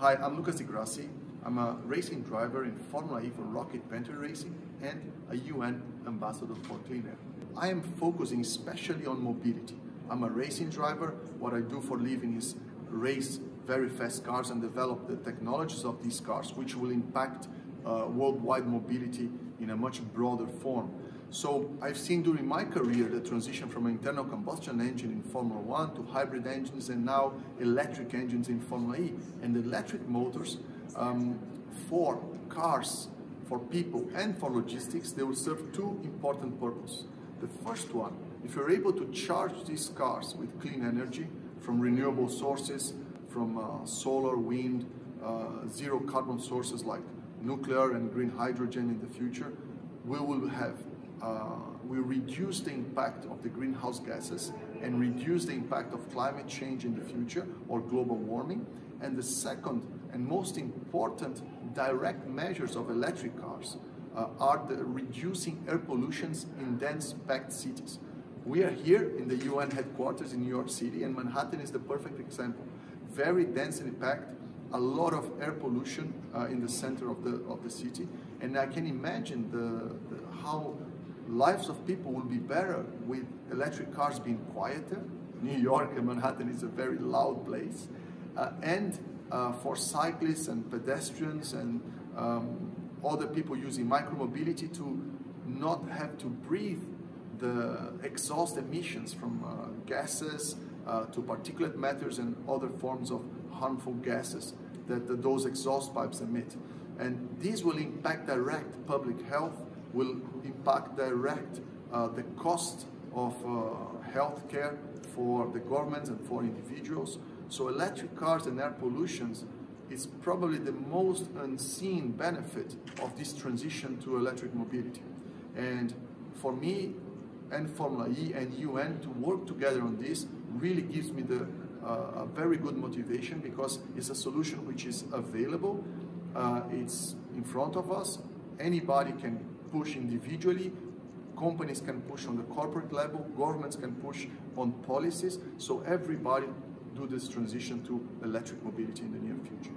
Hi, I'm Lucas Di Grassi. I'm a racing driver in Formula E for Rocket Panther Racing and a UN ambassador for clean air. I am focusing especially on mobility. I'm a racing driver. What I do for a living is race very fast cars and develop the technologies of these cars, which will impact worldwide mobility in a much broader form. So I've seen during my career the transition from an internal combustion engine in Formula 1 to hybrid engines and now electric engines in Formula E. And electric motors for cars, for people and for logistics, they will serve two important purposes. The first one, if you're able to charge these cars with clean energy from renewable sources, from solar, wind, zero carbon sources like nuclear and green hydrogen in the future, we will have we reduce the impact of the greenhouse gases and reduce the impact of climate change in the future or global warming. And the second and most important direct measures of electric cars are the reducing air pollutions in dense packed cities. We are here in the UN headquarters in New York City, and Manhattan is the perfect example. Very densely packed, a lot of air pollution in the center of the city. And I can imagine how lives of people will be better with electric cars being quieter. New York and Manhattan is a very loud place. For cyclists and pedestrians and other people using micromobility to not have to breathe the exhaust emissions from gases to particulate matters and other forms of harmful gases that those exhaust pipes emit. And these will impact direct public health, will impact direct the cost of health care for the government and for individuals. So electric cars and air pollution is probably the most unseen benefit of this transition to electric mobility. And for me and Formula E and UN to work together on this really gives me a very good motivation, because it's a solution which is available, it's in front of us, anybody can push individually, companies can push on the corporate level, governments can push on policies, so everybody do this transition to electric mobility in the near future.